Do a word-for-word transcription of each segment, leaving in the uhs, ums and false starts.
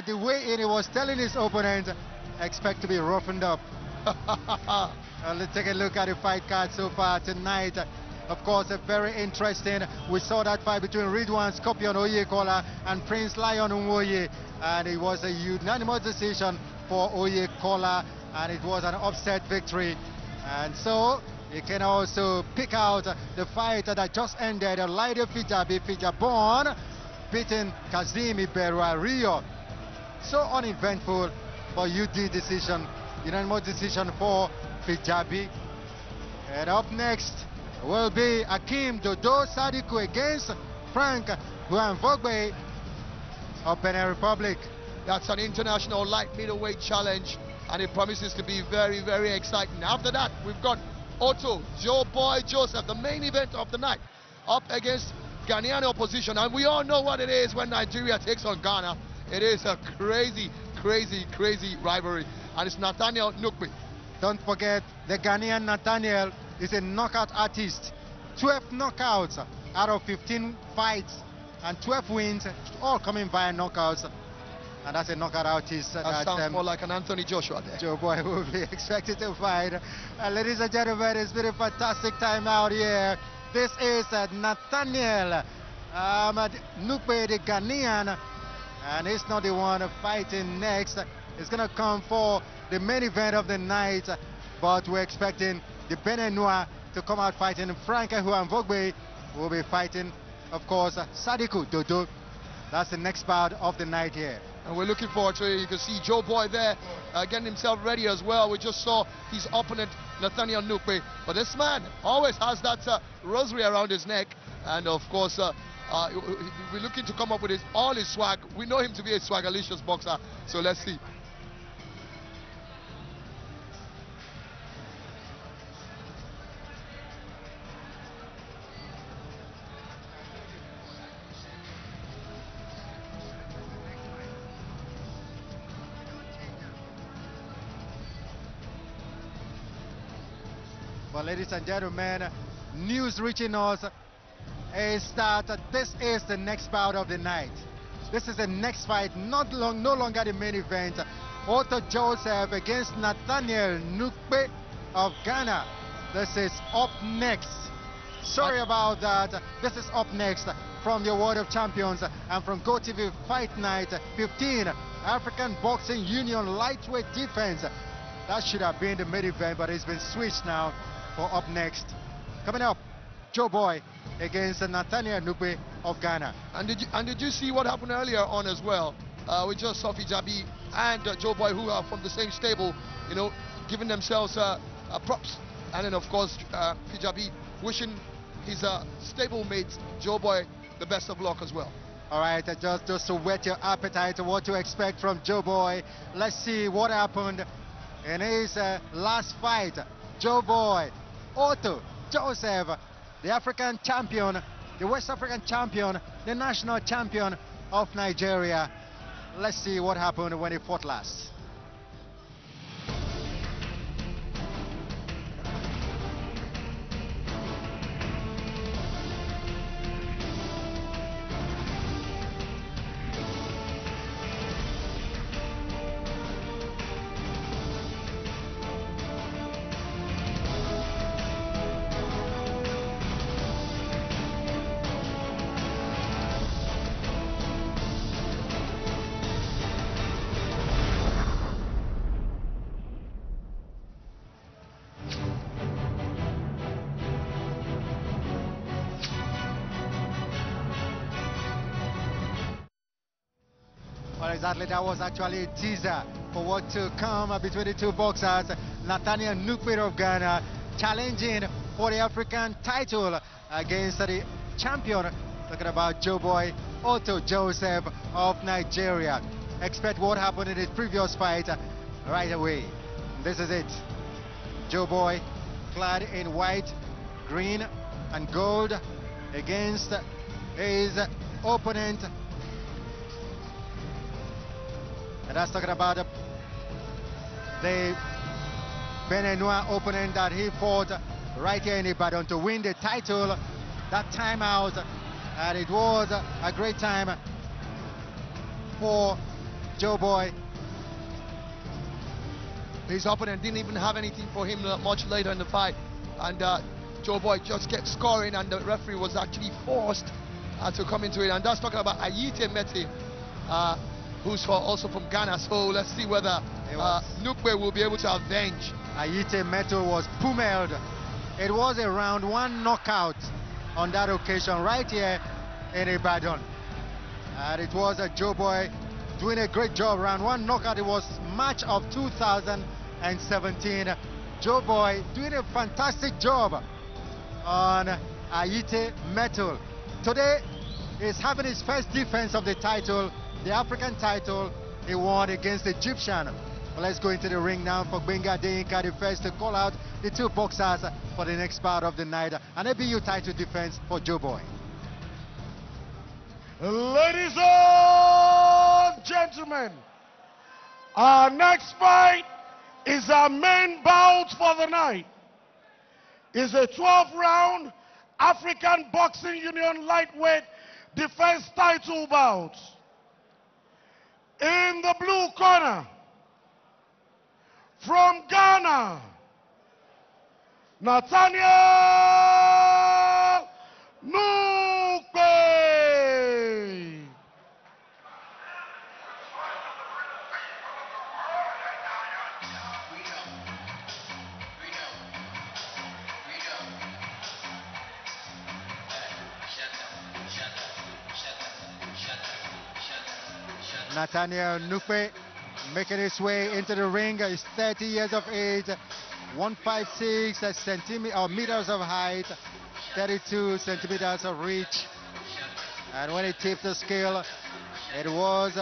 that the way he was telling his opponent, expect to be roughened up. Well, let's take a look at the fight card so far tonight. Of course, a very interesting. We saw that fight between Ridwan Scorpion Oyekola and Prince Lion Mwoye, and it was a unanimous decision for Oyekola, and it was an upset victory. And so you can also pick out the fight that just ended. Lido Fijabi, Fijabon beating Kazeemi Beruario. So uneventful for U D decision, unanimous decision for Fijabi. And up next will be Akeem Dodo Sadiku against Frank Guan Vogbe of Benin Republic. That's an international light middleweight challenge, and it promises to be very, very exciting. After that, we've got Oto Joeboy Joseph, the main event of the night, up against Ghanaian opposition. And we all know what it is when Nigeria takes on Ghana. It is a crazy, crazy, crazy rivalry. And it's Nathaniel Nukpe. Don't forget, the Ghanaian Nathaniel is a knockout artist. twelve knockouts out of fifteen fights and twelve wins, all coming via knockouts. And that's a knockout artist. That, that sounds um, more like an Anthony Joshua there. Joeboy will be expected to fight. Uh, ladies and gentlemen, it's been a fantastic time out here. This is uh, Nathaniel um, Nukpe, the Ghanaian, and he's not the one fighting next. It's going to come for the main event of the night, but we're expecting the Benenua to come out fighting. Frank Guan Vogbe will be fighting, of course, Sadiku Dodo. That's the next bout of the night here. And we're looking forward to it. You can see Joeboy there uh, getting himself ready as well. We just saw his opponent, Nathaniel Nukpe. But this man always has that uh, rosary around his neck. And, of course, uh, uh, we're looking to come up with his, all his swag. We know him to be a swagalicious boxer. So let's see. Well, ladies and gentlemen, news reaching us is that this is the next bout of the night. This is the next fight, not long, no longer the main event. Oto Joseph against Nathaniel Nukpe of Ghana. This is up next. Sorry about that. This is up next from your World of Champions and from GoTV Fight Night fifteen, African Boxing Union Lightweight Defense. That should have been the main event, but it's been switched now. Up next, coming up, Joeboy against Nathaniel Nukpe of Ghana. And did you, and did you see what happened earlier on as well? Uh, we just saw Fijabi and uh, Joeboy, who are from the same stable, you know, giving themselves uh, uh, props. And then, of course, uh, Fijabi wishing his uh, stable mate Joeboy the best of luck as well. All right, uh, just just to whet your appetite, what to expect from Joeboy. Let's see what happened in his uh, last fight. Joeboy Oto Joseph, the African champion, the West African champion, the national champion of Nigeria. Let's see what happened when he fought last. Exactly, that was actually a teaser for what to come between the two boxers. Nathaniel Nukpe of Ghana challenging for the African title against the champion, talking about Joeboy Oto Joseph of Nigeria. Expect what happened in his previous fight right away. This is it. Joeboy clad in white, green and gold against his opponent. And that's talking about the, the Benenua opponent that he fought right here in Ibadan to win the title that time out. And it was a great time for Joeboy. His opponent didn't even have anything for him much later in the fight, and uh, Joeboy just kept scoring, and the referee was actually forced uh, to come into it. And that's talking about Ayite Mete, uh, who's for, also from Ghana. So let's see whether uh, Nukpe will be able to avenge. Ayite Mete was pummeled. It was a round one knockout on that occasion right here in Ibadan. And it was a Joeboy doing a great job. Round one knockout. It was March of two thousand seventeen. Joeboy doing a fantastic job on Ayite Mete. Today is having his first defense of the title, the African title he won against the Egyptian. Well, let's go into the ring now for Benga Deinka, the first to call out the two boxers for the next part of the night. An A B U title defense for Joeboy. Ladies and gentlemen, our next fight is our main bout for the night. It's a twelve round African Boxing Union lightweight defense title bout. In the blue corner, from Ghana, Nathaniel Nukpe. Nathaniel Nukpe making his way into the ring. He's thirty years of age, one fifty-six or meters of height, thirty-two centimeters of reach. And when he tipped the scale, it was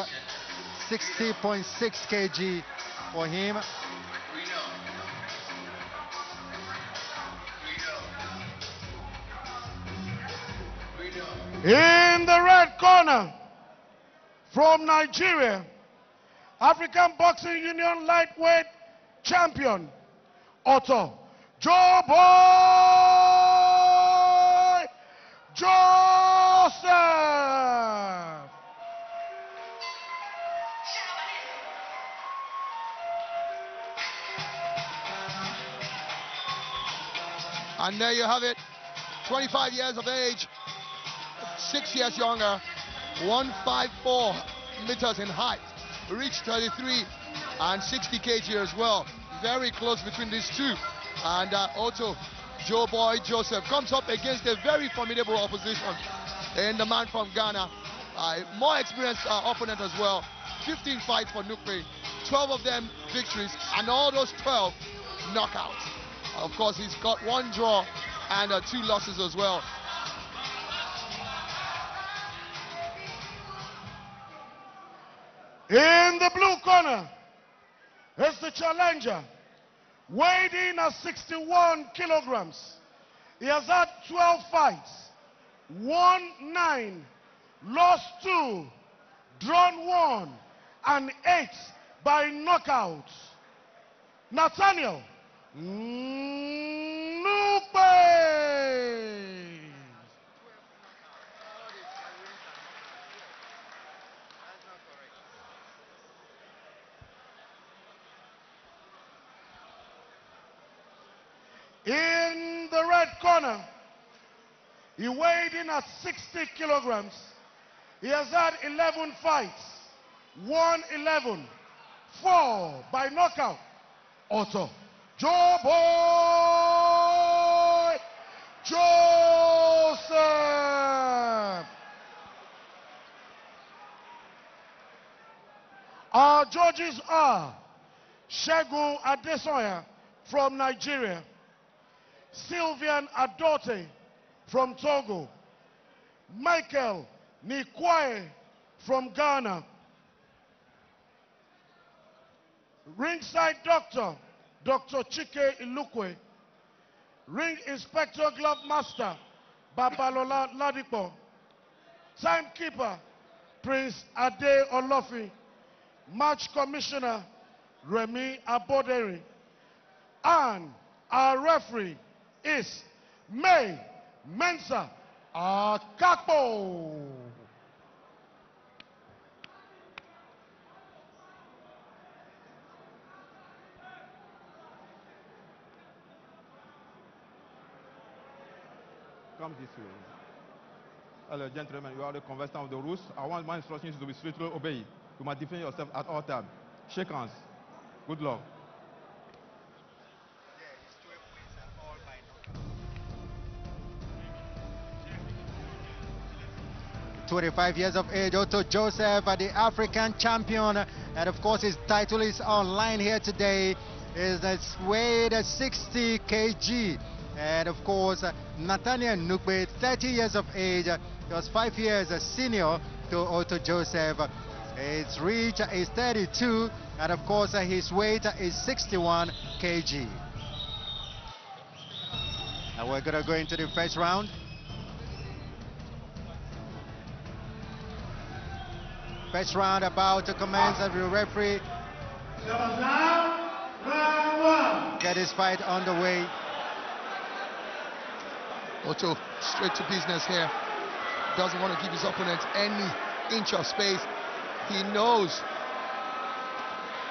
sixty point six kilograms for him. In the red corner, from Nigeria, African Boxing Union lightweight champion, Oto Joeboy Joseph. And there you have it, twenty-five years of age, six years younger, one fifty-four meters in height, reach thirty-three, and sixty kilograms as well. Very close between these two. And uh, Oto Joeboy Joseph comes up against a very formidable opposition in the man from Ghana. Uh, more experienced uh, opponent as well. fifteen fights for Nukpe, twelve of them victories, and all those twelve knockouts. Of course, he's got one draw and uh, two losses as well. In the blue corner is the challenger, weighed in at sixty-one kilograms. He has had twelve fights, won nine, lost two, drawn one, and eight by knockout. Nathaniel Nukpe. In the red corner, he weighed in at sixty kilograms. He has had eleven fights, won eleven, four by knockout. Oto Joeboy Joseph. Our judges are Shegu Adesoya from Nigeria, Sylvian Adote from Togo, Michael Nikwai from Ghana, ringside doctor, Doctor Chike Ilukwe, ring inspector glove master, Babalola Ladipo, timekeeper, Prince Ade Olofi, match commissioner, Remy Aboderi, and our referee is May Mensah Akapo. come this way. Hello, gentlemen, you are the conversant of the rules. I want my instructions to be strictly obeyed. You must defend yourself at all times. Shake hands. Good luck. twenty-five years of age, Oto Joseph, the African champion, and of course his title is online here today. Is weighed sixty kilograms, and of course Nathaniel Nukpe, thirty years of age, was five years senior to Oto Joseph. His reach is thirty-two, and of course his weight is sixty-one kilograms. And we're gonna go into the first round. First round about to commence as the referee get his fight underway. Oto straight to business here. Doesn't want to give his opponent any inch of space. He knows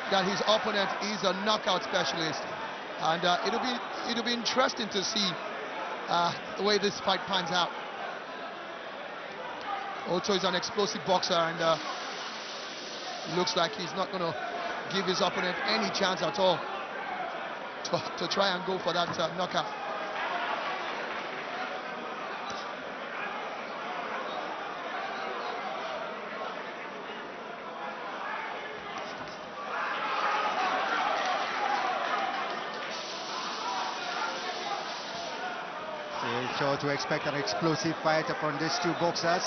that his opponent is a knockout specialist, and uh, it'll be it'll be interesting to see uh, the way this fight pans out. Oto is an explosive boxer, and uh, looks like he's not going to give his opponent any chance at all to, to try and go for that uh, knockout. So sure to expect an explosive fight from these two boxers.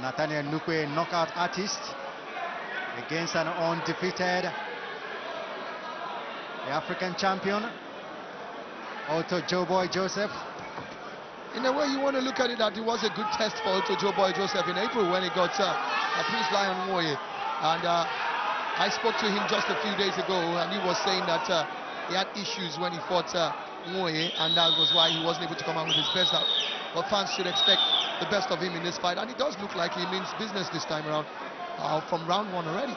Nathaniel Nukpe, knockout artist, against an undefeated African champion, Oto Joeboy Joseph. In a way, you want to look at it that it was a good test for Oto Joeboy Joseph in April when he got uh, a Prince Lion Mwoye. And uh, I spoke to him just a few days ago, and he was saying that uh, he had issues when he fought uh, Mwoye, and that was why he wasn't able to come out with his best out. But fans should expect the best of him in this fight, and it does look like he means business this time around, uh, from round one already.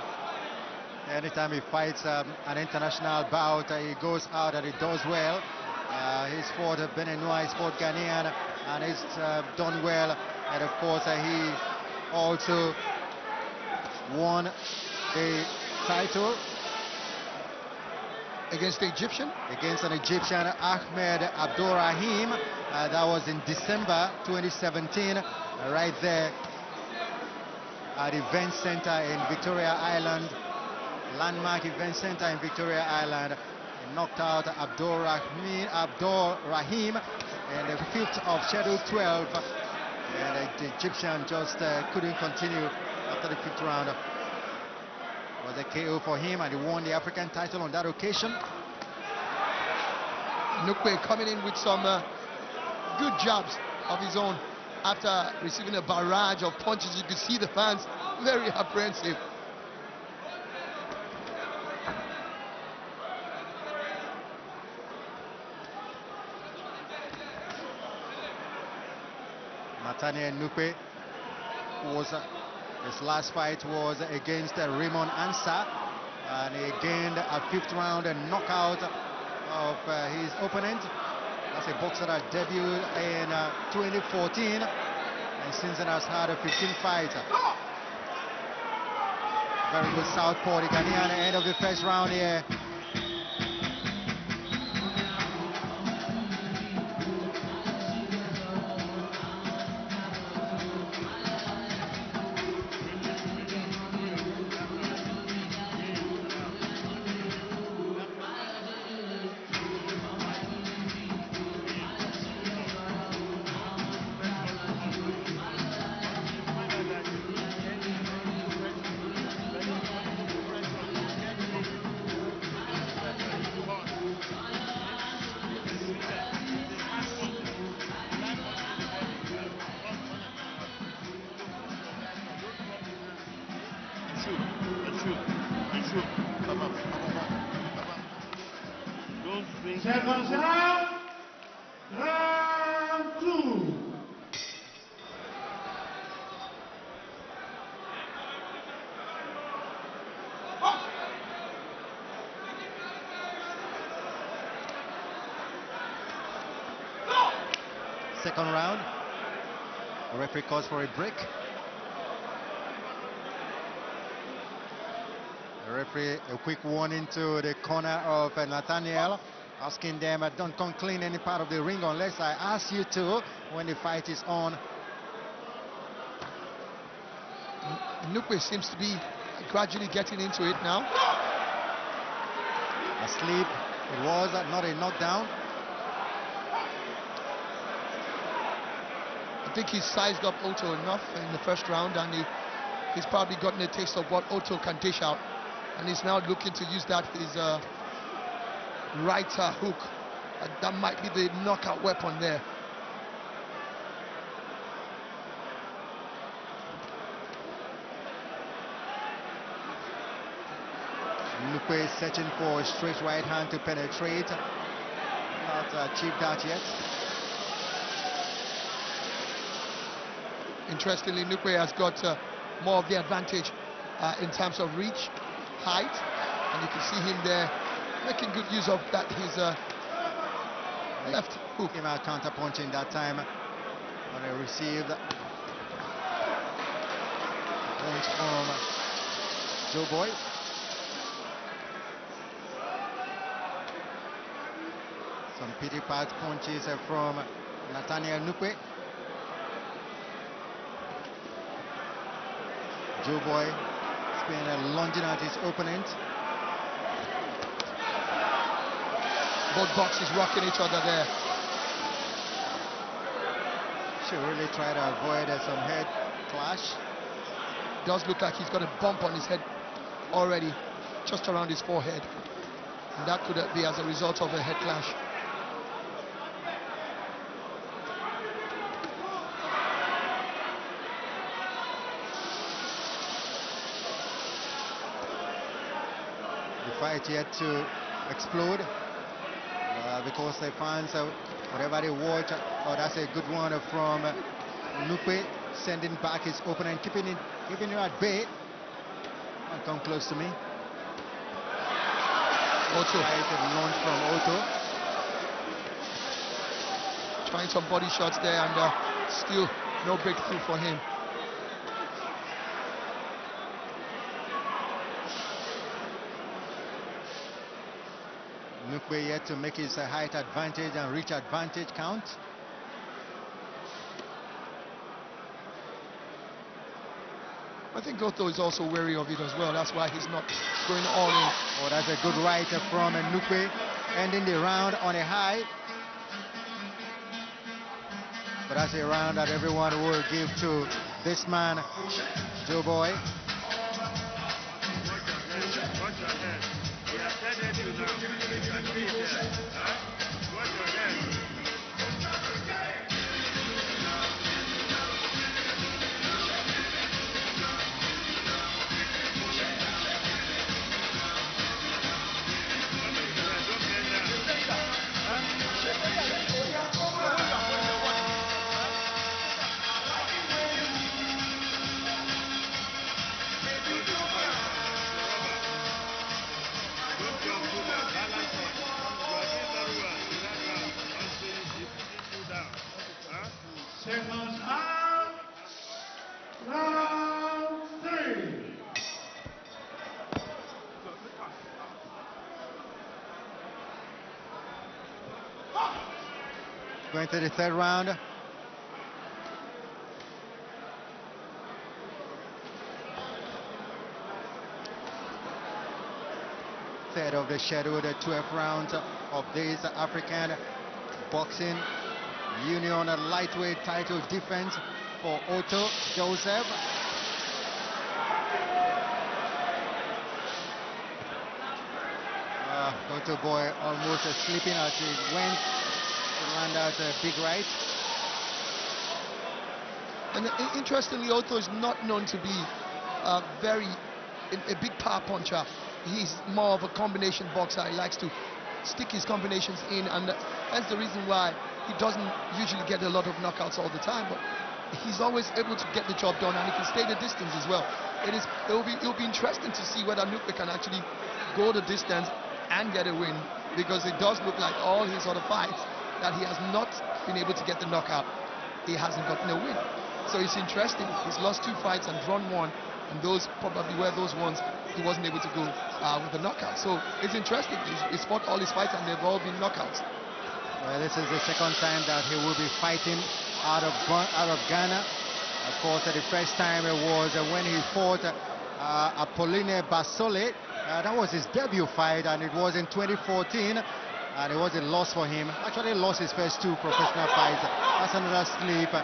Anytime he fights um, an international bout, uh, he goes out and he does well. Uh, he's fought uh, Beninois, he's fought Ghanaian, and he's uh, done well. And of course, uh, he also won the title against the Egyptian, against an Egyptian, Ahmed Abdurrahim. Uh, that was in December twenty seventeen, uh, right there at Event Center in Victoria Island, landmark Event Center in Victoria Island. He knocked out Abdurrahim, Abdurrahim in the fifth of Schedule twelve, and uh, the Egyptian just uh, couldn't continue after the fifth round. Was a K O for him, and he won the African title on that occasion. Nukpe coming in with some uh, good jabs of his own after receiving a barrage of punches. You could see the fans very apprehensive. Nathaniel Nukpe was uh, his last fight was against uh, Raymond Ansa, and he gained a fifth round knockout of uh, his opponent. That's a boxer that debuted in uh, twenty fourteen, and since then has had a fifteen fight. Very good southpaw. The Ghanaian, end of the first round here. second round. The referee calls for a break. The referee, a quick warning to the corner of uh, Nathaniel, asking them, uh, don't come clean any part of the ring unless I ask you to when the fight is on. Nukwe seems to be gradually getting into it now. A slip, it was uh, not a knockdown. I think he's sized up Oto enough in the first round, and he, he's probably gotten a taste of what Oto can dish out, and he's now looking to use that his uh, right uh, hook. Uh, that might be the knockout weapon there. Nukwe is searching for a straight right hand to penetrate. Not uh, achieved that yet. Interestingly, Nukwe has got uh, more of the advantage uh, in terms of reach, height, and you can see him there making good use of that his uh, left hook. Came out counter punching that time when he received punch from Joeboy. Some pity-pat punches from Nathaniel Nukwe. Joeboy has been lunging at his opponent. Both boxes rocking each other there. Should really try to avoid uh, some head clash. Does look like he's got a bump on his head already, just around his forehead. And that could be as a result of a head clash. Fight yet to explode uh, because the fans, uh, whatever they watch, oh, that's a good one from uh, Nukwe, sending back his opponent, keeping it, keeping him at bay. Don't come close to me. Oto, a launch from Oto, trying some body shots there, and uh, still no breakthrough for him. Nukwe yet to make his uh, height advantage and reach advantage count. I think Oto is also wary of it as well. That's why he's not going all in. Oh, that's a good right from uh, Nukwe, ending the round on a high. But that's a round that everyone will give to this man, Joeboy. Going to the third round. Third of the scheduled twelfth round of this African Boxing Union lightweight title defense for Oto Joseph. Uh, Oto boy almost uh, sleeping as he went. Land out a big right. And uh, interestingly, Oto is not known to be uh, very a, a big power puncher. He's more of a combination boxer. He likes to stick his combinations in, and uh, that's the reason why he doesn't usually get a lot of knockouts all the time. But he's always able to get the job done, and he can stay the distance as well. It is it will be it will be interesting to see whether Nukwe can actually go the distance and get a win, because it does look like all his other fights that he has not been able to get the knockout. He hasn't gotten a win. So it's interesting. He's lost two fights and drawn one, and those probably were those ones he wasn't able to go uh, with the knockout. So it's interesting. He's, he's fought all his fights and they've all been knockouts. Well, this is the second time that he will be fighting out of out of Ghana. Of course, uh, the first time it was uh, when he fought uh, Apollinaire Bassole. Uh, that was his debut fight, and it was in twenty fourteen, and it was a loss for him. Actually, lost his first two professional fights. That's another sleep uh,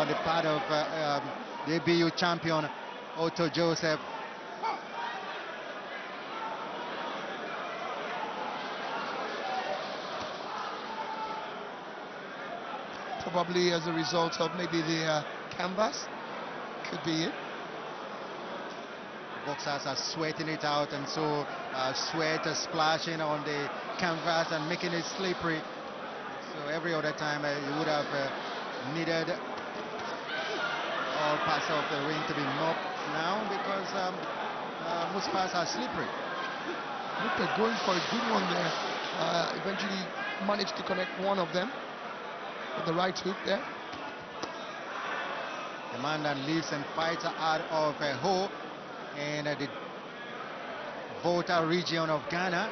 on the part of uh, um, the A B U champion, Oto Joseph. Probably as a result of maybe the uh, canvas, could be it. Boxers are sweating it out, and so uh, sweat is splashing on the canvas and making it slippery. So every other time uh, you would have uh, needed all parts of the ring to be mopped now, because um, uh, most parts are slippery. Look, they're going for a good one there. Uh, eventually managed to connect one of them. The right hook there. The man that lives and fights out of a hole in uh, the Volta region of Ghana.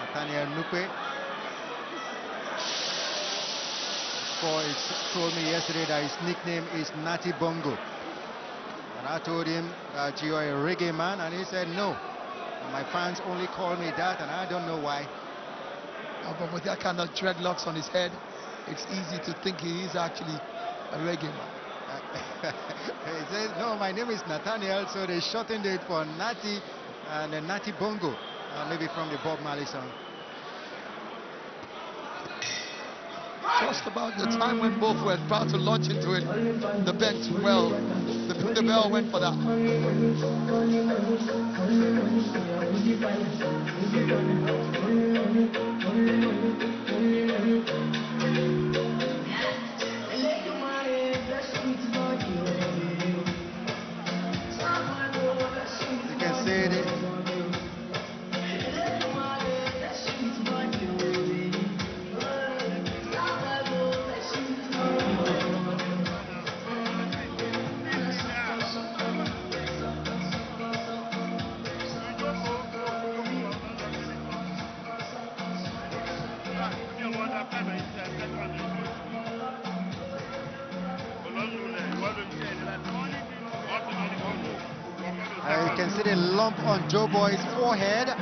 Nathaniel Nukpe. He told me yesterday that his nickname is Natty Bongo, and I told him that you are a reggae man, and he said no, and my fans only call me that, and I don't know why. But with that kind of dreadlocks on his head, it's easy to think he is actually a reggae man. He says, no, my name is Nathaniel, so they shortened it for Natty, and uh, Natty Bongo, uh, maybe from the Bob Marley song. Just about the time when both were about to launch into it, the bench, well, the, the bell went for that. On Joeboy's forehead. Uh,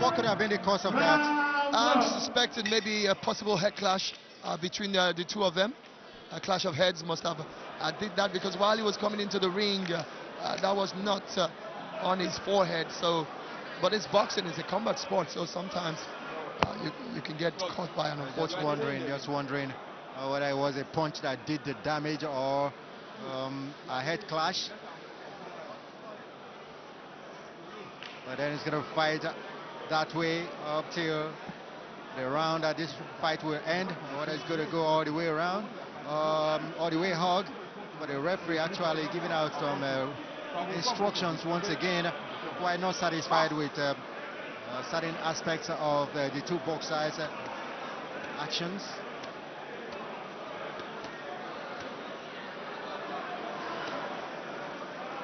what could have been the cause of that? I'm suspecting maybe a possible head clash uh, between uh, the two of them. A clash of heads must have uh, did that, because while he was coming into the ring, uh, uh, that was not uh, on his forehead. So, but it's boxing, it's a combat sport, so sometimes uh, you, you can get caught by an unfortunate. Just wondering, just wondering uh, whether it was a punch that did the damage or um, a head clash. But then he's going to fight that way up till the round that this fight will end. Whether it's going to go all the way around, um, all the way hog. But the referee actually giving out some uh, instructions once again. Quite not satisfied with uh, uh, certain aspects of uh, the two boxers' uh, actions.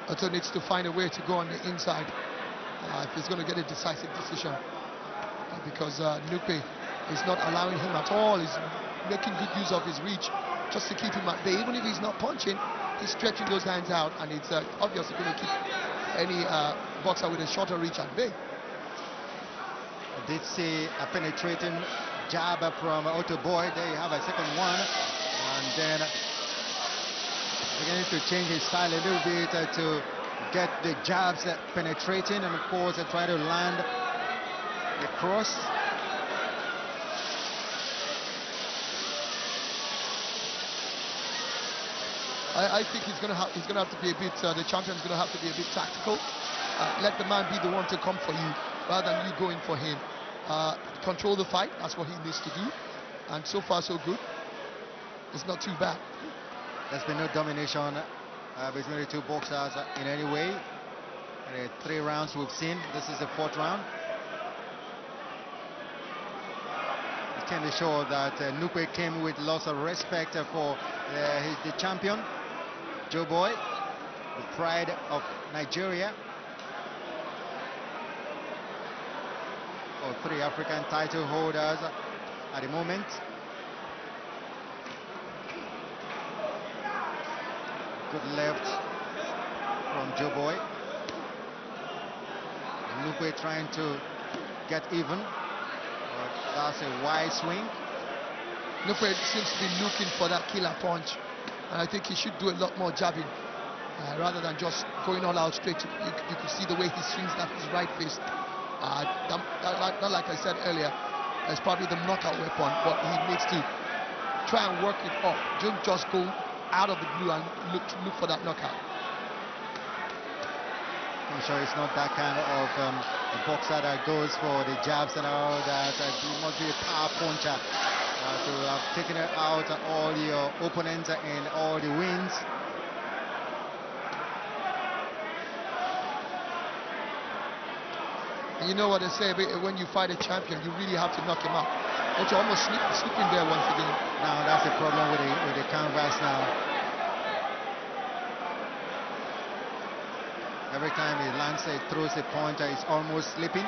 Otto needs to find a way to go on the inside. Uh, if he's going to get a decisive decision, uh, because uh, Nukpe is not allowing him at all. He's making good use of his reach just to keep him at bay. Even if he's not punching, he's stretching those hands out, and it's uh, obviously going to keep any uh, boxer with a shorter reach at bay. I did see a penetrating jab from Oto Boy. There you have a second one, and then beginning to change his style a little bit uh, to get the jabs uh, penetrating, and of course uh, try to land the cross. I, I think he's gonna have he's gonna have to be a bit uh, the champion's gonna have to be a bit tactical. Uh, let the man be the one to come for you rather than you going for him. Uh, control the fight, that's what he needs to do, and so far so good. It's not too bad. There's been no domination Uh, between the two boxers uh, in any way. And, uh, three rounds we've seen. This is the fourth round. certainly showed that uh, Nukpe came with lots of respect for uh, his, the champion, Joeboy, the pride of Nigeria. Or three African title holders at the moment. Good left from Joeboy. Nukwe trying to get even. But that's a wide swing. Nukwe seems to be looking for that killer punch. And I think he should do a lot more jabbing uh, rather than just going all out straight. You, you can see the way he swings that his right fist. Uh, that, that, like, that, like I said earlier, is probably the knockout weapon, but he needs to try and work it up. Don't just go out of the blue and look look for that knockout. I'm sure it's not that kind of um, a boxer that goes for the jabs and all that. Uh, you must be a power puncher uh, to have taken out all your opponents and all the wins. You know what they say, when you fight a champion, you really have to knock him out. But you're almost sleep, sleeping there once again. Now that's the problem with the, with the canvas now. Every time he lands, he throws a punch, he's almost sleeping.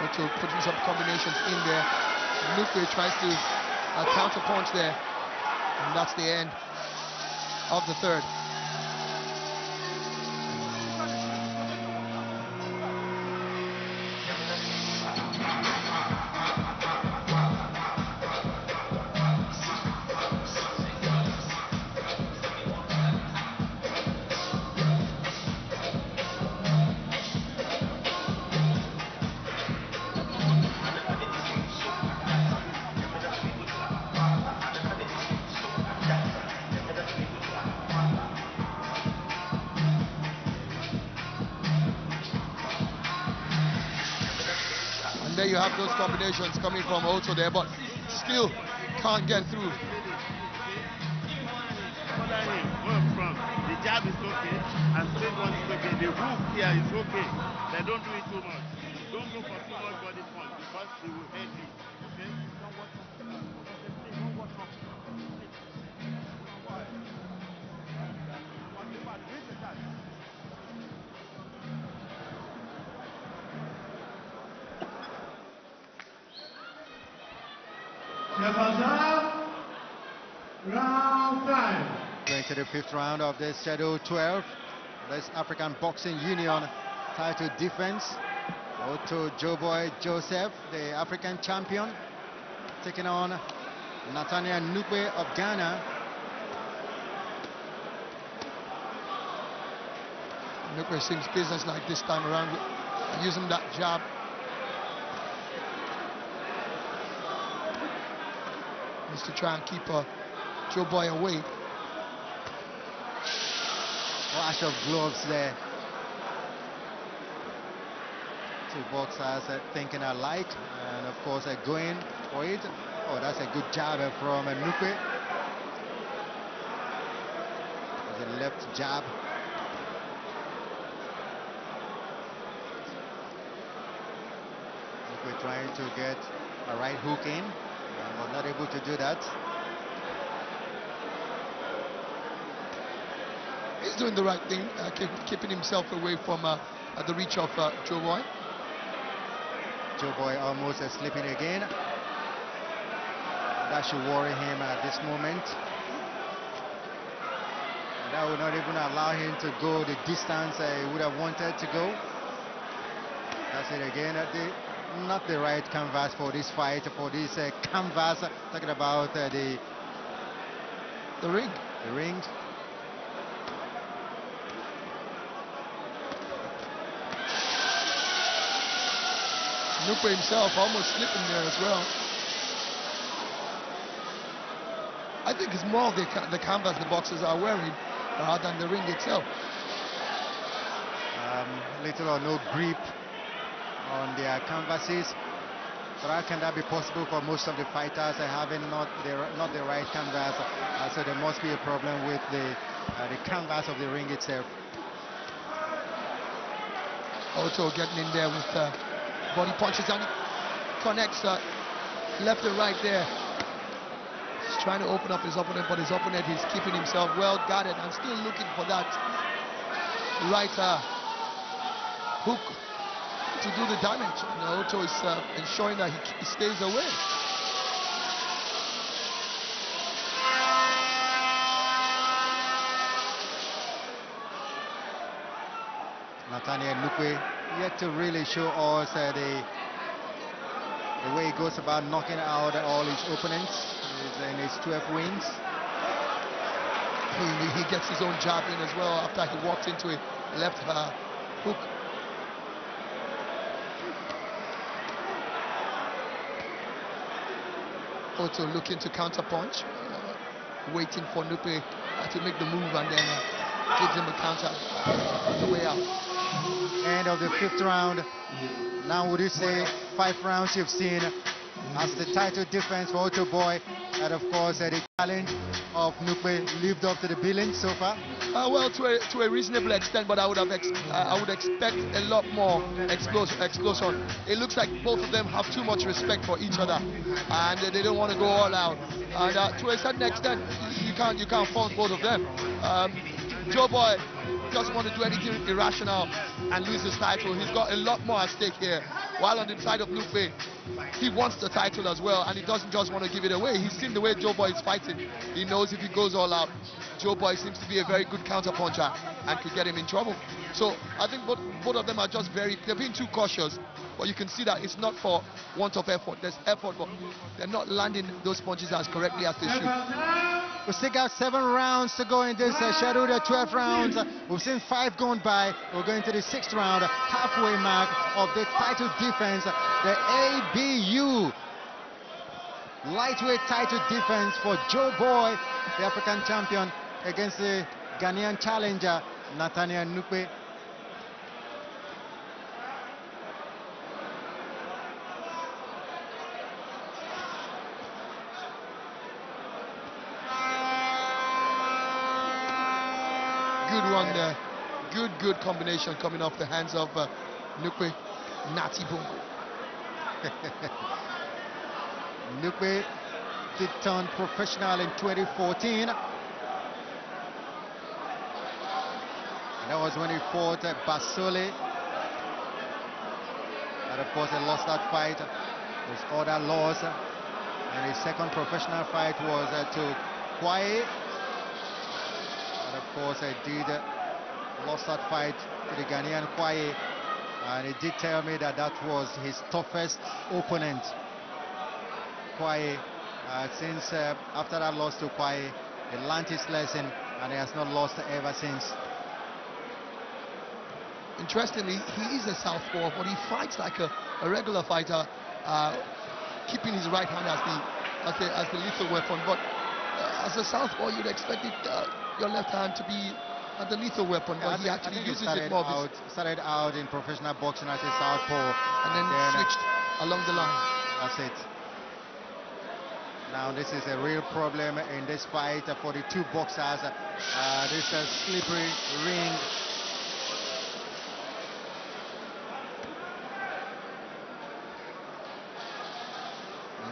Oto putting some combinations in there. Nukwe tries to uh, counter punch there. And that's the end of the third. You have those combinations coming from Oto there, but still can't get through. The jab is okay, and straight one is okay. The hook here is okay. They don't do it too much. Don't look for too much body punch because they will hurt you. Okay? Going to the fifth round of the Schedule twelve, this African Boxing Union title defense. Oto Joeboy Joseph, the African champion, taking on Nathaniel Nukpe of Ghana. Nukpe seems business like this time around, using that jab. Is to try and keep uh, Joeboy away. Clash of gloves there. Two boxers uh, thinking alike, and of course uh, going for it. Oh, that's a good jab from uh, Nukwe. There's a left jab. Nukwe trying to get a right hook in. But not able to do that. He's doing the right thing, uh, keep, keeping himself away from uh, uh, the reach of uh, Joeboy. Joeboy almost uh, slipping again. That should worry him at this moment. And that would not even allow him to go the distance uh, he would have wanted to go. That's it again. At the Not the right canvas for this fight, for this uh, canvas. Talking about uh, the the ring. The ring. Nukwe himself almost slipping there as well. I think it's more the ca the canvas the boxers are wearing rather than the ring itself. Um, little or no grip on their canvases, but how can that be possible for most of the fighters uh, having not the not the right canvas? Uh, so there must be a problem with the uh, the canvas of the ring itself. Oto getting in there with uh, Body punches and he connects uh, left and right there. He's trying to open up his opponent, but his opponent is keeping himself well guarded and still looking for that right uh, hook to do the damage. And Oto is uh, ensuring that he, he stays away. Nathaniel Nukpe yet to really show us uh, the, the way he goes about knocking out all his opponents in his twelve wins. He, he gets his own jab in as well after he walked into a left uh, hook. Oto looking to counter punch, uh, waiting for Nukpe uh, to make the move and then uh, gives him a counter uh, the way out. End of the fifth round. Now would you say five rounds you've seen as the title defense for Oto Boy, and of course uh, the challenge of Nukpe lived up to the billing so far? Uh, well, to a, to a reasonable extent, but I would have ex uh, I would expect a lot more explosion, explosion. It looks like both of them have too much respect for each other, and uh, they don't want to go all out. And uh, to a certain extent, you can't you can't fault both of them. Um, Joeboy doesn't want to do anything irrational and lose his title. He's got a lot more at stake here. While on the side of Nukpe, he wants the title as well, and he doesn't just want to give it away. He's seen the way Joeboy is fighting. He knows if he goes all out, Joeboy seems to be a very good counterpuncher and could get him in trouble. So I think both, both of them are just very, they're being too cautious. But you can see that it's not for want of effort. There's effort, but they're not landing those punches as correctly as they should. We've still got seven rounds to go in this uh, scheduled twelve rounds. We've seen five gone by. We're going to the sixth round, halfway mark of the title defense, the A B U lightweight title defense for Joeboy, the African champion, against the Ghanaian challenger Nathaniel Nukpe. Uh, good, good combination coming off the hands of uh, Nukpe Nati Bongo. Nukpe did turn professional in twenty fourteen. And that was when he fought uh, Bassole. And of course, he lost that fight. His other loss. And his second professional fight was uh, to Kwaye. And of course, I did uh, lost that fight to the Ghanaian Kwaye, and he did tell me that that was his toughest opponent, Kwaye. Uh, since uh, after that loss to Kwaye, he learned his lesson, and he has not lost ever since. Interestingly, he is a southpaw, but he fights like a, a regular fighter, uh, keeping his right hand as the as the, as the lethal weapon. But uh, as a southpaw, you'd expect it. Uh, your left hand to be uh, the lethal weapon, yeah, but he actually uses it more. Out, started out in professional boxing as a southpaw, and then, then switched along the line. That's it. Now this is a real problem in this fight for the two boxers. Uh, this is a slippery ring.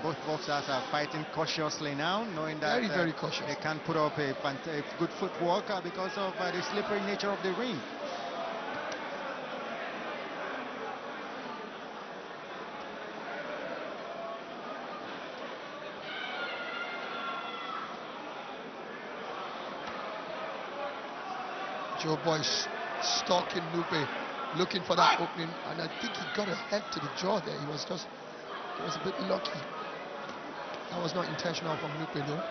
Both boxers are fighting cautiously now, knowing that very, very uh, they can't put up a, a good footwork because of uh, the slippery nature of the ring. Joeboy stalking Nukpe, looking for that opening, and I think he got a head to the jaw there. He was just, he was a bit lucky. That was not intentional from Nukpe, though.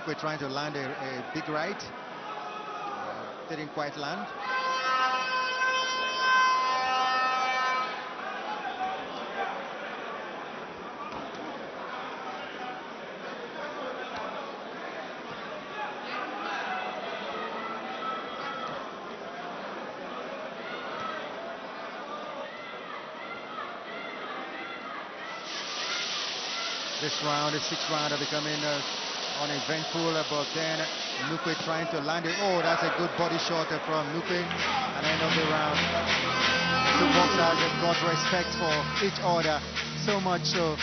Nukpe trying to land a, a big right. Uh, didn't quite land. This round, the sixth round, are becoming uh, uneventful, but then Nukpe trying to land it. Oh, that's a good body shot from Nukpe. And end of the round, two boxers have got respect for each other, so much so.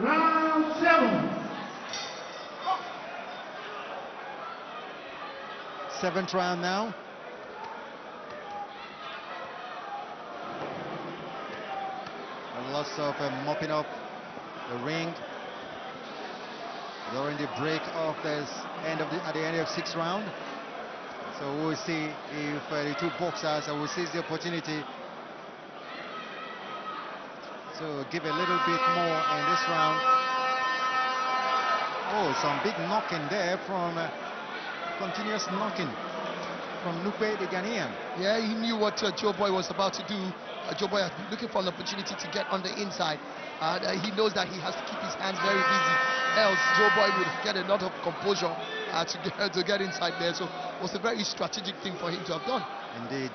Round seven. Seventh round now. And lots of uh, mopping up the ring during the break of this end of the at the end of sixth round. So we'll see if uh, the two boxers will seize the opportunity. So give a little bit more in this round. Oh, some big knocking there from uh, continuous knocking from Nukpe, the Ghanaian. Yeah, he knew what uh, Joeboy was about to do. Uh, Joeboy was looking for an opportunity to get on the inside. Uh, uh, he knows that he has to keep his hands very busy, else Joeboy would get a lot of composure uh, to get to get inside there. So it was a very strategic thing for him to have done. Indeed.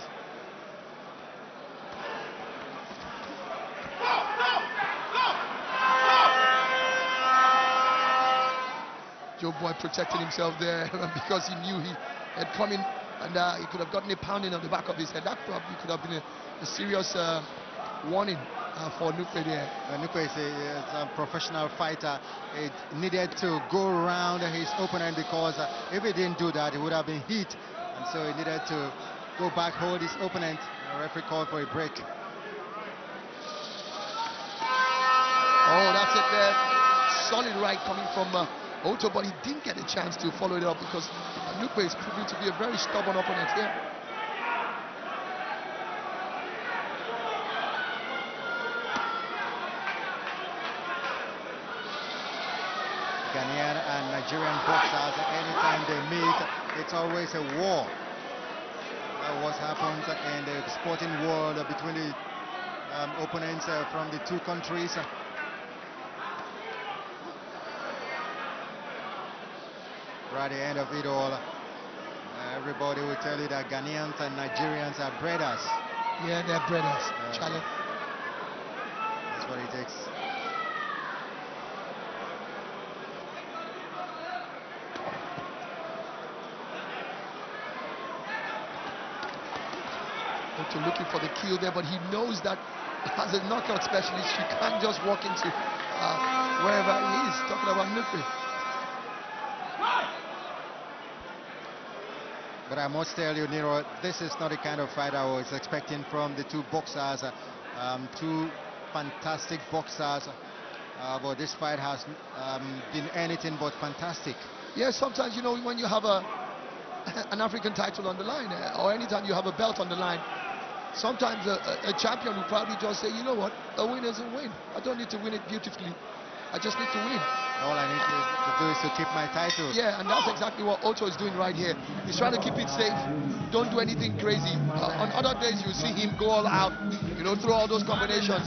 Joeboy protected himself there because he knew he had come in and uh, he could have gotten a pounding on the back of his head. That probably could have been a, a serious uh, warning uh, for Nukpe there. Uh, Nukpe is a, a professional fighter. It needed to go around his opponent because uh, if he didn't do that, he would have been hit. And so he needed to go back, hold his opponent. The referee called for a break. Oh, that's it there. Solid right coming from... Uh, Oto, but he didn't get a chance to follow it up because Nukpe is proving to be a very stubborn opponent here. Ghanaian and Nigerian boxers, anytime they meet, it's always a war. Uh, what happens in the sporting world between the um, opponents uh, from the two countries. Right at the end of it all, uh, everybody will tell you that Ghanaians and Nigerians are brothers. Yeah, they're brothers. Uh, Charlie. That's what it takes. Oto looking for the kill there, but he knows that as a knockout specialist, you can't just walk into uh, wherever he is. Talking about Nukpe. But I must tell you, Nero, this is not the kind of fight I was expecting from the two boxers, um, two fantastic boxers. Uh, but this fight has um, been anything but fantastic. Yeah, sometimes, you know, when you have a, an African title on the line, or anytime you have a belt on the line, sometimes a, a champion will probably just say, you know what, a win is a win. I don't need to win it beautifully. I just need to win. All I need to, to do is to keep my title. Yeah, and that's exactly what Oto is doing right here. He's trying to keep it safe. Don't do anything crazy. Uh, on other days, you see him go all out, you know, through all those combinations.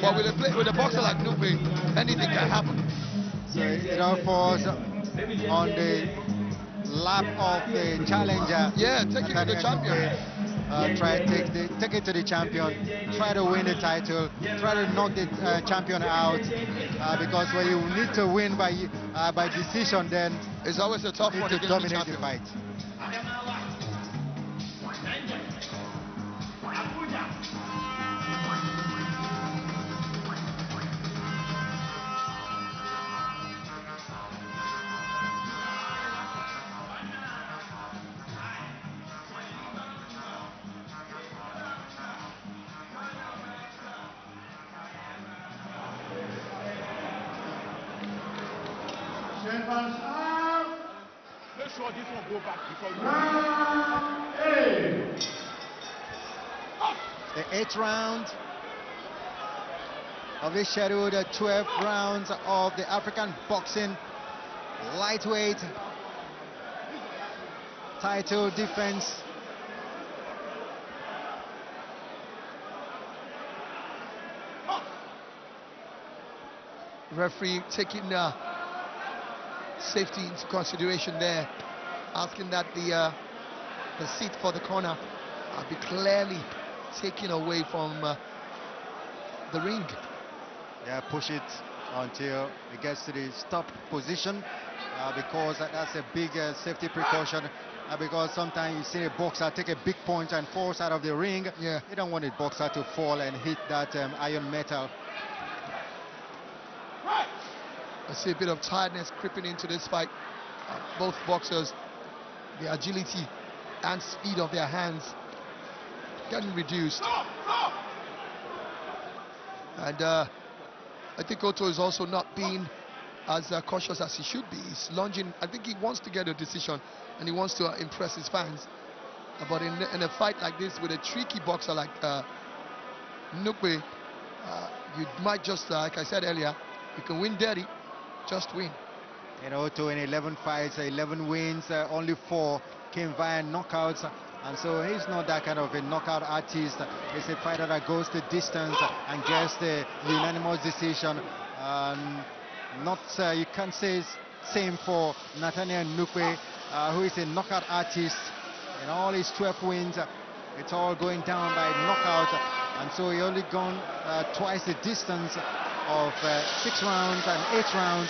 But with a, play, with a boxer like Nukpe, anything can happen. uh, it all falls on the lap of the challenger. Yeah, take it to the champion. Uh, try take the take it to the champion. Try to win the title. Try to knock the uh, champion out. Uh, because when you need to win by uh, by decision, then it's always a tough one to dominate the fight. The eighth round of the scheduled twelfth round of the African Boxing Lightweight title defense. Referee taking the safety into consideration there, asking that the uh, the seat for the corner uh, be clearly taken away from uh, the ring. Yeah, push it until it gets to the stop position, uh, because that's a big uh, safety precaution. Uh, because sometimes you see a boxer take a big punch and falls out of the ring. Yeah, you don't want a boxer to fall and hit that um, iron metal. I see a bit of tiredness creeping into this fight. Uh, both boxers, the agility and speed of their hands getting reduced. Stop, stop. And uh, I think Oto is also not being as uh, cautious as he should be. He's lunging. I think he wants to get a decision and he wants to uh, impress his fans. Uh, but in, in a fight like this with a tricky boxer like uh, Nukpe, uh, you might just, uh, like I said earlier, you can win dirty. Just win. You know, Oto in eleven fights, eleven wins, uh, only four came via knockouts. And so he's not that kind of a knockout artist. He's a fighter that goes the distance and gets the unanimous decision. Um, not, uh, you can't say same for Nathaniel Nukpe, uh, who is a knockout artist. In all his twelve wins, it's all going down by knockout. And so he only gone uh, twice the distance of uh, six rounds and eight rounds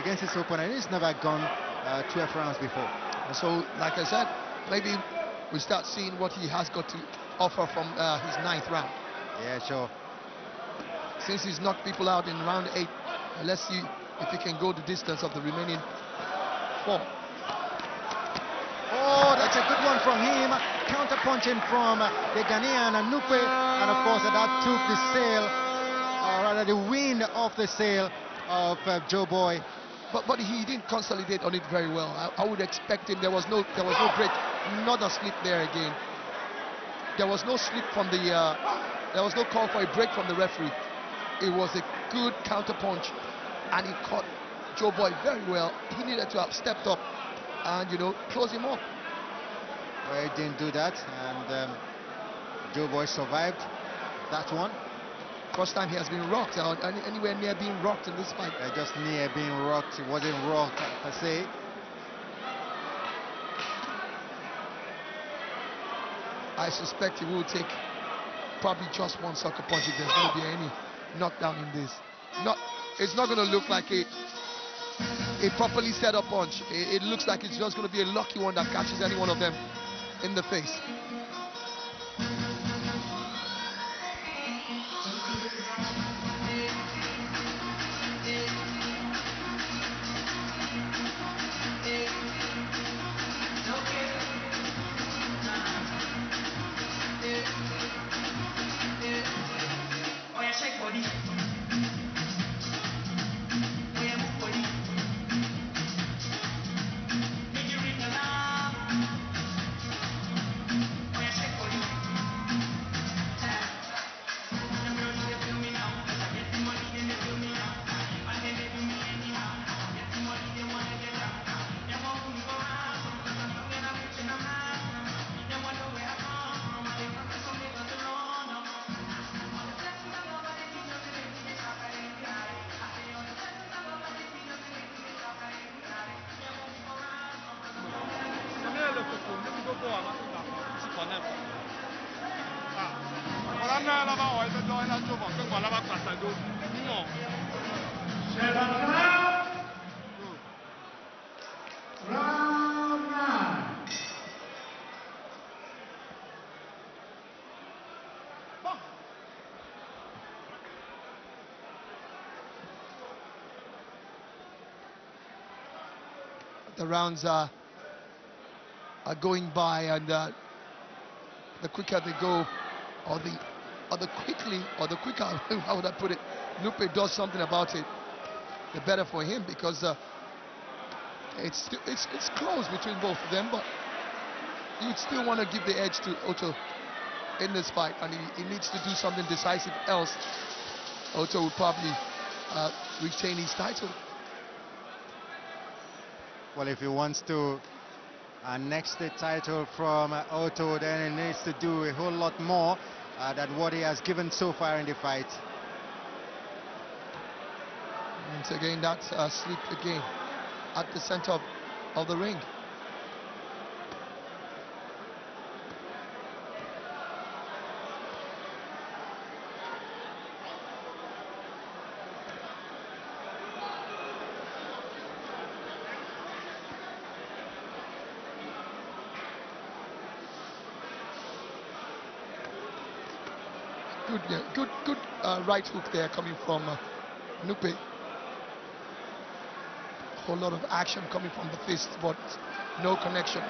against his opponent. He's never gone uh, twelve rounds before. And so, like I said, maybe we start seeing what he has got to offer from uh, his ninth round. Yeah, sure. Since he's knocked people out in round eight, uh, let's see if he can go the distance of the remaining four. Oh, that's a good one from him. Counter punching from uh, the Ghanaian and Nukpe, and of course uh, that took the sail. Or rather the wind off the sail of uh, Joeboy. But but he didn't consolidate on it very well. I, I would expect him. There was no there was no break, not a slip there again. There was no slip from the. Uh, there was no call for a break from the referee. It was a good counter punch, and he caught Joeboy very well. He needed to have stepped up and, you know, close him up. Well, he didn't do that, and um, Joeboy survived that one. First time he has been rocked, or anywhere near being rocked in this fight. Uh, just near being rocked, it wasn't rocked per se. I suspect he will take probably just one sucker punch if there's going to be any knockdown in this. Not, it's not going to look like a, a properly set up punch. It, it looks like it's just going to be a lucky one that catches any one of them in the face. The rounds are, are going by, and uh, the quicker they go, or the or the quickly, or the quicker, how would I put it, Nukpe does something about it, the better for him, because uh, it's, it's, it's close between both of them, but you'd still want to give the edge to Oto in this fight, and he, he needs to do something decisive, else Oto will probably uh, retain his title. Well, if he wants to annex the title from uh, Oto, then he needs to do a whole lot more uh, than what he has given so far in the fight. Once again, that's uh, sleep again at the center of, of the ring. Good, good, good uh, right hook there coming from uh, Nukpe. A whole lot of action coming from the fist, but no connection.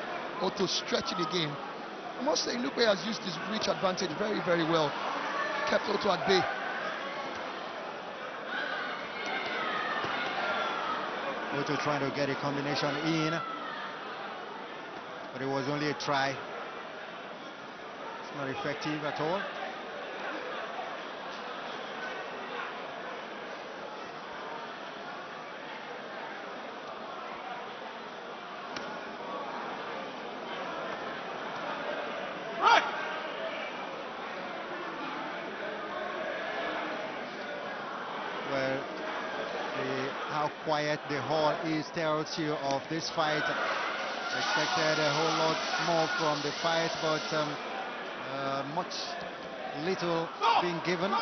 Oto stretching again. I must say, Nukpe has used his reach advantage very, very well. Kept Oto at bay. Oto trying to get a combination in, but it was only a try. It's not effective at all. Quiet the hall is tells you of this fight. Expected a whole lot more from the fight, but um, uh, much little being given.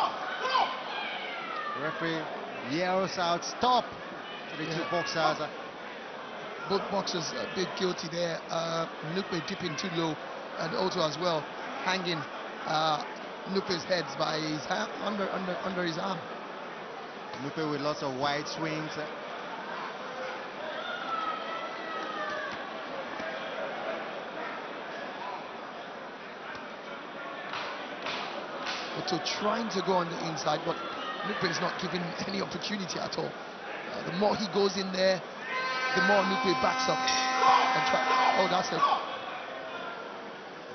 Referee yells out stop to the yeah. two boxers. Both boxers a bit guilty there. Uh, Nukpe dipping too low, and Oto as well hanging uh, Nukpe's heads by his hand, under under under his arm. Nukpe with lots of wide swings. Oto trying to go on the inside, but Nukpe is not giving any opportunity at all. Uh, the more he goes in there, the more Nukpe backs up. And try oh, that's it.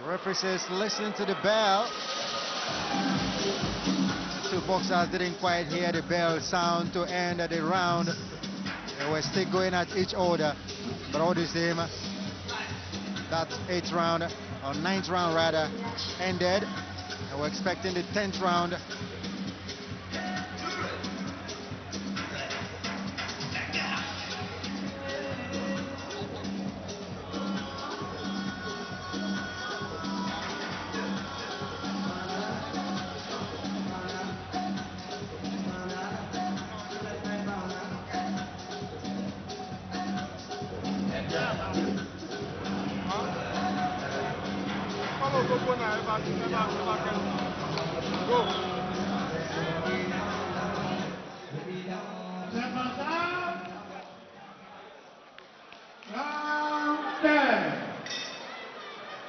The referee says, listen to the bell. Two boxers didn't quite hear the bell sound to end the round. They were still going at each other, but all the same, that eighth round, or ninth round rather, ended. And we're expecting the tenth round.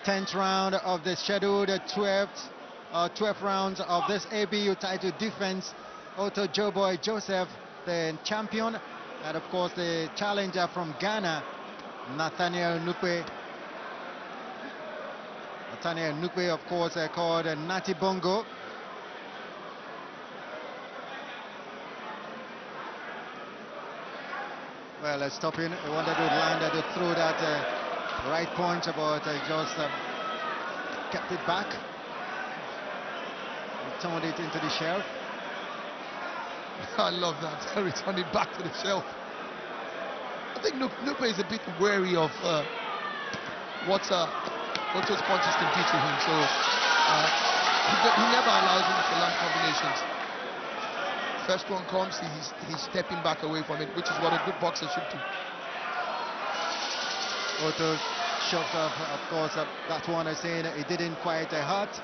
tenth round of the scheduled twelfth uh, twelfth round of this A B U title defense. Oto Joeboy Joseph, the champion, and of course the challenger from Ghana, Nathaniel Nukpe. Nathaniel Nukpe, of course, uh, called uh, Nati Bongo. Well, uh, stopping. I wanted to land uh, through that uh, right punch, but uh, just uh, kept it back. Returned it into the shelf. I love that. Returned it back to the shelf. I think Nukpe is a bit wary of uh, what's. Uh, Oto's punches can teach him, so uh, he, he never allows him to land combinations. First one comes, he's, he's stepping back away from it, which is what a good boxer should do. Oto shots off, of course, uh, that one is saying it didn't quite uh, hurt.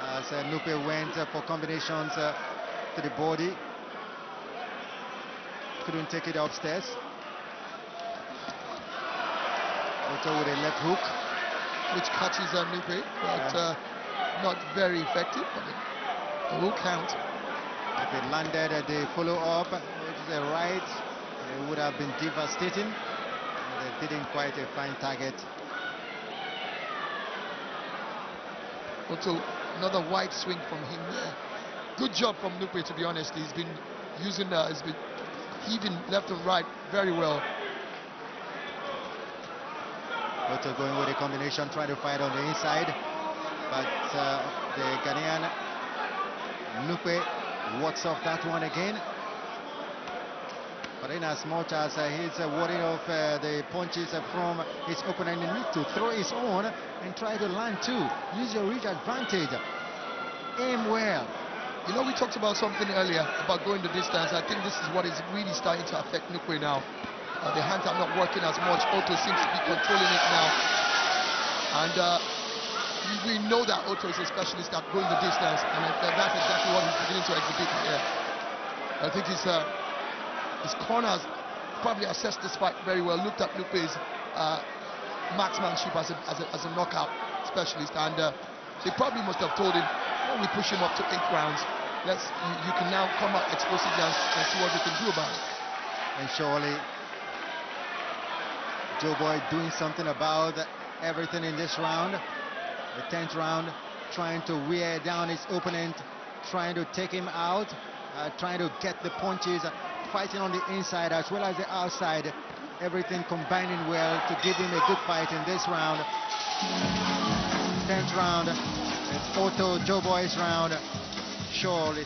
Uh, so Nukpe went uh, for combinations uh, to the body. Couldn't take it upstairs. Oto with a left hook, which catches uh, Nukpe, but yeah. uh, not very effective. I mean, the hook count. If it landed at the follow-up, which is a right, it would have been devastating. They didn't quite a fine target. Oto, another wide swing from him there. Good job from Nukpe, to be honest. He's been using, uh, he's been heaving left and right very well. Oto going with a combination, trying to fight on the inside. But uh, the Ghanaian Nukpe walks off that one again. But in as much as uh, he's uh, warding off uh, the punches uh, from his opponent, he needs to throw his own and try to land too. Use your reach advantage. Aim well. You know, we talked about something earlier about going the distance. I think this is what is really starting to affect Nukwe now. Uh, the hands are not working as much. Oto seems to be controlling it now. And uh, we know that Oto is a specialist at going the distance, and that's exactly what he's beginning to exhibit here. I think his, uh, his corners probably assessed this fight very well, looked at Nukpe's uh, marksmanship as a, as, a, as a knockout specialist, and uh, they probably must have told him, oh, we push him up to eight rounds, let's, you, you can now come out explosively and, and see what you can do about it. And surely, Joeboy doing something about everything in this round. The tenth round, trying to wear down his opponent, trying to take him out, uh, trying to get the punches, uh, fighting on the inside as well as the outside. Everything combining well to give him a good fight in this round. tenth round, it's Oto Joeboy's round, surely.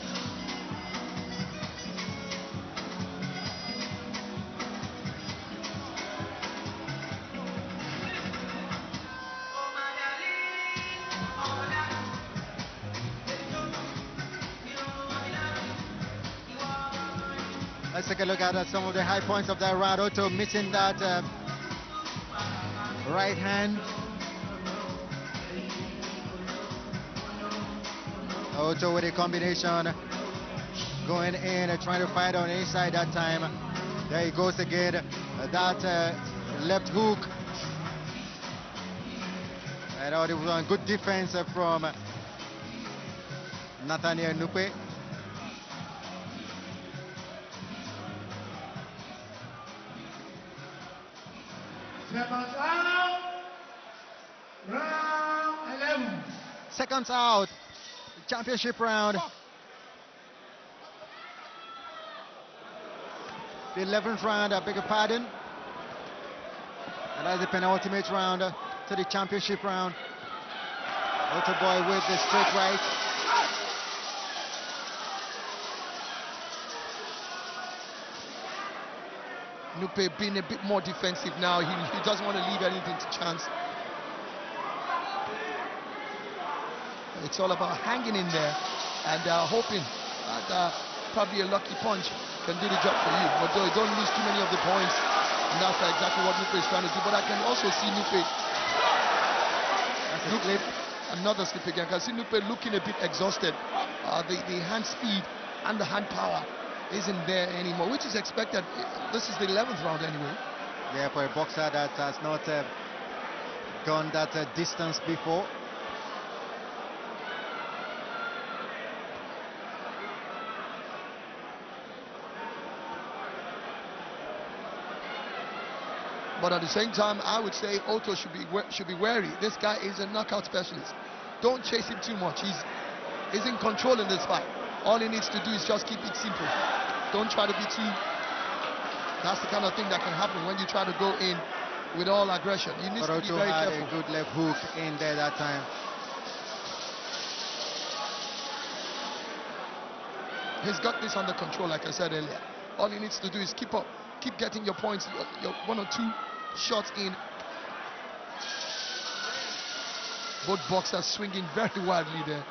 Let's take a look at uh, some of the high points of that round. Oto missing that uh, right hand. Oto with a combination, going in and uh, trying to fight on the inside that time. There he goes again. Uh, that uh, left hook. And all the good defense uh, from Nathaniel Nukpe. Seconds out, round eleven. Seconds out, championship round. The eleventh round, I beg your pardon. And that's the penultimate round uh, to the championship round. Oto Boy with the straight right. Nukpe being a bit more defensive now. He, he doesn't want to leave anything to chance. It's all about hanging in there and uh, hoping that uh, probably a lucky punch can do the job for you. But uh, don't lose too many of the points. And that's uh, exactly what Nukpe is trying to do. But I can also see Nukpe. That's a slip. Another slip again. I can see Nukpe looking a bit exhausted. Uh, the, the hand speed and the hand power isn't there anymore, which is expected. This is the eleventh round anyway. Yeah, for a boxer that has not uh, gone that uh, distance before. But at the same time, I would say Oto should be should be wary. This guy is a knockout specialist. Don't chase him too much. He's he's in control in this fight. All he needs to do is just keep it simple. Don't try to be too... That's the kind of thing that can happen when you try to go in with all aggression. You need to be very careful. A good left hook in there that time. He's got this under control, like I said earlier. All he needs to do is keep up, keep getting your points, your, your one or two shots in. Both boxers swinging very wildly there.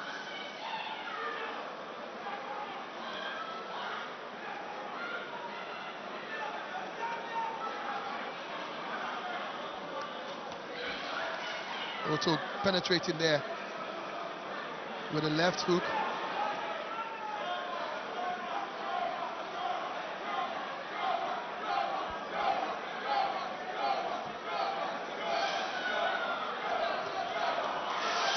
Oto penetrating there with a left hook.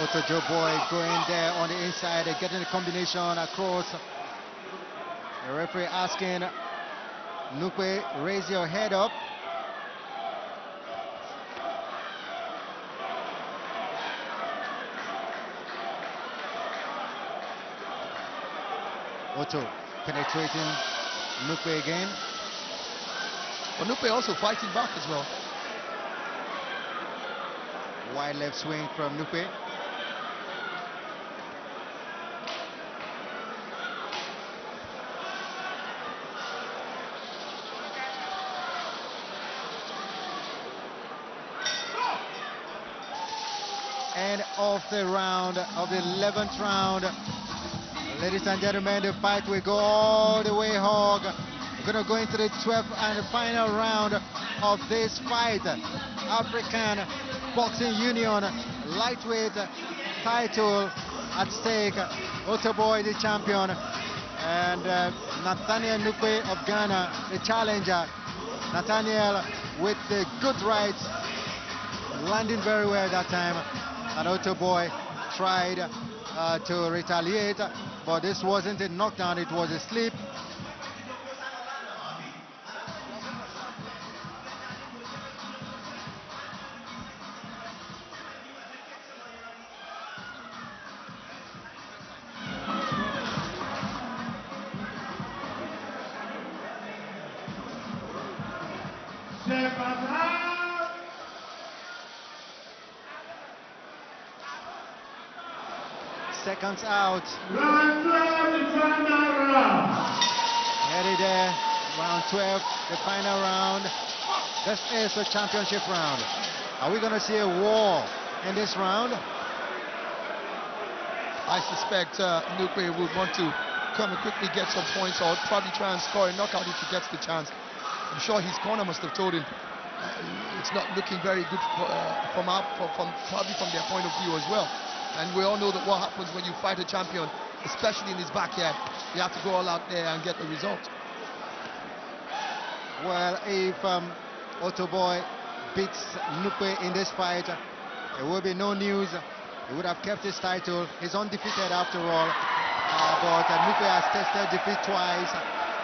Oto Joeboy going there on the inside and getting a combination across. The referee asking Nukpe, raise your head up. Oto penetrating Nukpe again. But Nukpe also fighting back as well. Wide left swing from Nukpe. End of the round, of the eleventh round. Ladies and gentlemen, the fight will go all the way hog. We're going to go into the twelfth and final round of this fight. African Boxing Union lightweight title at stake. Oto Joeboy, the champion, and uh, Nathaniel Nukpe of Ghana, the challenger. Nathaniel with the good right, landing very well that time. And Oto Joeboy tried uh, to retaliate, but this wasn't a knockdown, it was a slip. Seconds out. Ready there, round twelve, the final round. This is the championship round. Are we going to see a war in this round? I suspect uh, Nukpe would want to come and quickly get some points or probably try and score a knockout if he gets the chance. I'm sure his corner must have told him uh, it's not looking very good for, uh, from our, for, from, probably from their point of view as well. And we all know that what happens when you fight a champion, especially in his backyard, you have to go all out there and get the result. Well, if um, Oto Joeboy beats Nukpe in this fight, there will be no news. He would have kept his title. He's undefeated after all. Uh, but uh, Nukpe has tasted defeat twice,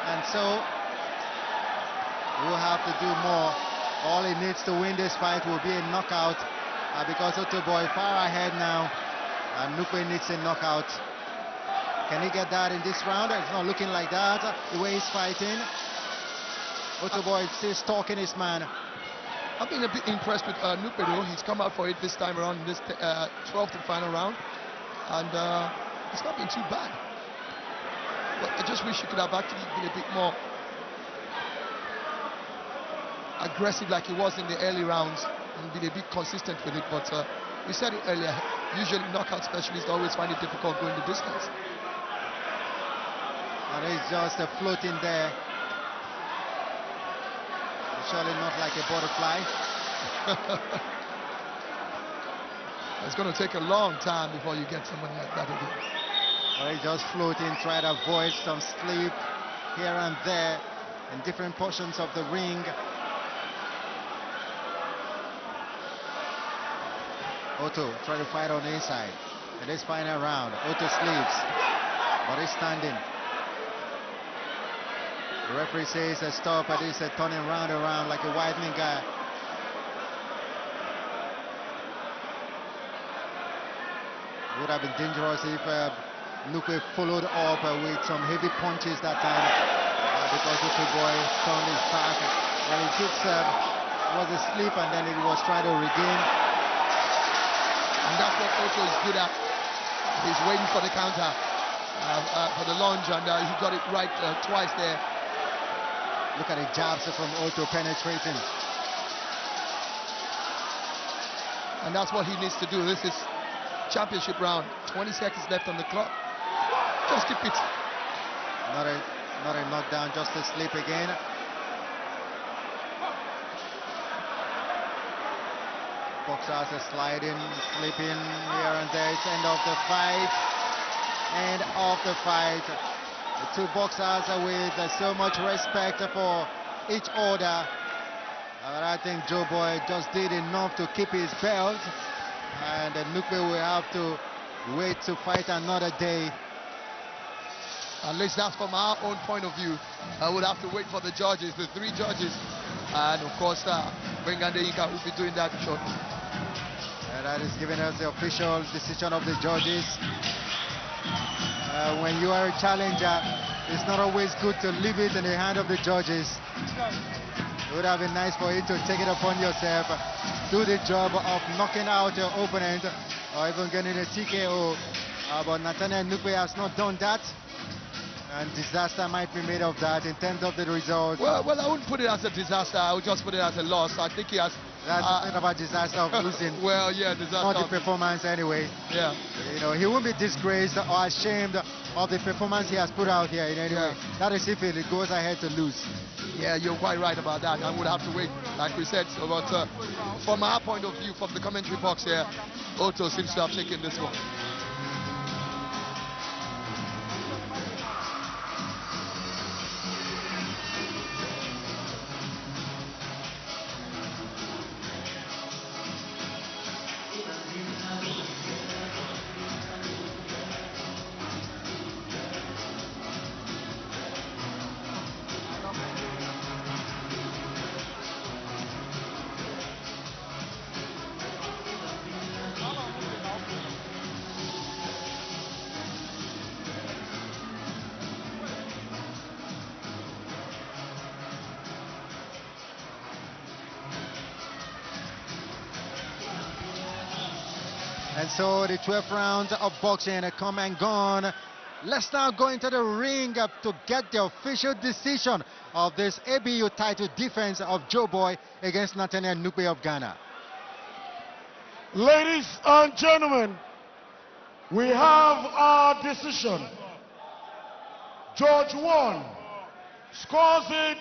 and so he will have to do more. All he needs to win this fight will be a knockout, uh, because Oto Joeboy far ahead now. And Nukpe needs a knockout. Can he get that in this round? It's not looking like that, the way he's fighting. Oto Joeboy is still stalking his man. I've been a bit impressed with uh, Nukpe though. He's come out for it this time around in this uh, twelfth and final round. And uh, it's not been too bad. But I just wish he could have actually been a bit more aggressive like he was in the early rounds and been a bit consistent with it. But uh, we said it earlier, usually knockout specialists always find it difficult going the distance. And it's just a float in there. Surely not like a butterfly. It's going to take a long time before you get someone like that again. Well, it's just floating, try to avoid some sleep here and there in different portions of the ring. Oto trying to fight on the inside in this final round. Oto sleeps, but he's standing. The referee says a stop, but he's a turning round around like a widening guy. It would have been dangerous if uh, Nukwe followed up uh, with some heavy punches that time, uh, because Oto Joeboy turned his back and he just uh, was asleep, and then he was trying to regain. And that's what Oto is good at. He's waiting for the counter, uh, uh, for the lunge, and uh, he got it right uh, twice there. Look at the jabs from Oto penetrating. And that's what he needs to do. This is championship round. twenty seconds left on the clock. Just keep it. Not a, not a knockdown, just a slip again. Boxers are sliding, slipping here and there. It's end of the fight. End of the fight. The two boxers are with so much respect for each other. But I think Joeboy just did enough to keep his belt. And Nukpe will have to wait to fight another day. At least that's from our own point of view. I would have to wait for the judges, the three judges. And of course, uh, Benga Deinka will be doing that shortly. And that is giving us the official decision of the judges. Uh, when you are a challenger, it's not always good to leave it in the hand of the judges. It would have been nice for you to take it upon yourself, do the job of knocking out your opponent, or even getting a T K O. Uh, but Nathaniel Nukpe has not done that. And disaster might be made of that in terms of the results. Well, well, I wouldn't put it as a disaster. I would just put it as a loss. I think he has... That's uh, not about disaster of losing. Well, yeah, disaster. Not the performance anyway. Yeah. You know, he won't be disgraced or ashamed of the performance he has put out here in any yeah. way. That is if it goes ahead to lose. Yeah, you're quite right about that. I would have to wait, like we said. So, but uh, from our point of view, from the commentary box here, Oto seems to have taken this one. And so the twelfth round of boxing come and gone. Let's now go into the ring up to get the official decision of this A B U title defense of Joeboy against Nathaniel Nukpe of Ghana. Ladies and gentlemen, we have our decision. Judge one scores it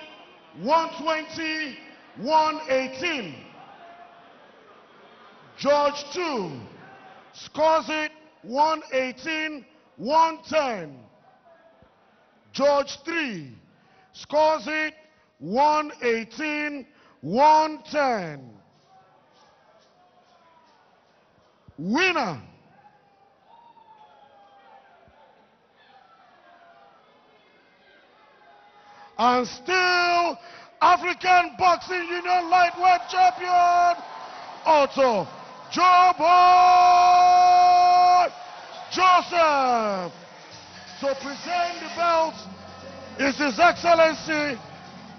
one twenty, one eighteen. Judge two scores it one eighteen, one ten. Judge three scores it one eighteen, one ten. Winner and still African Boxing Union lightweight champion, Oto Joeboy Joseph. To present the belt is His Excellency,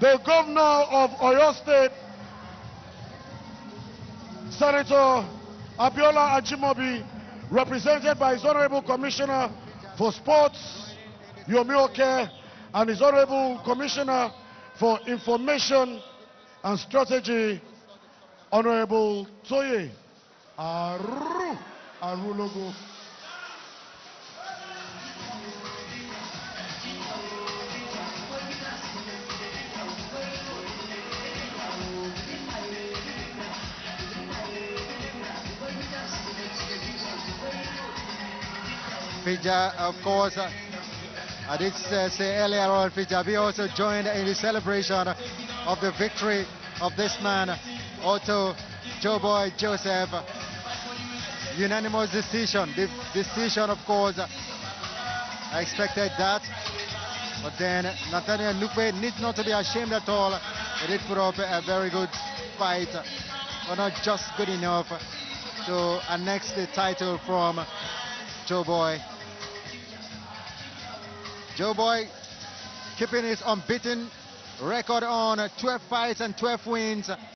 the Governor of Oyo State, Senator Abiola Ajimobi, represented by His Honorable Commissioner for Sports, Yomi Oke, and His Honorable Commissioner for Information and Strategy, Honorable Toye Arru, Arru logo. Fija, of course, uh, I did uh, say earlier on, Fijabi also joined in the celebration of the victory of this man, Oto Joeboy Joseph. Unanimous decision. The decision, of course, I expected that. But then Nathaniel Nukpe needs not to be ashamed at all. He did put up a very good fight, but not just good enough to annex the title from Joeboy. Joeboy keeping his unbeaten record on twelve fights and twelve wins.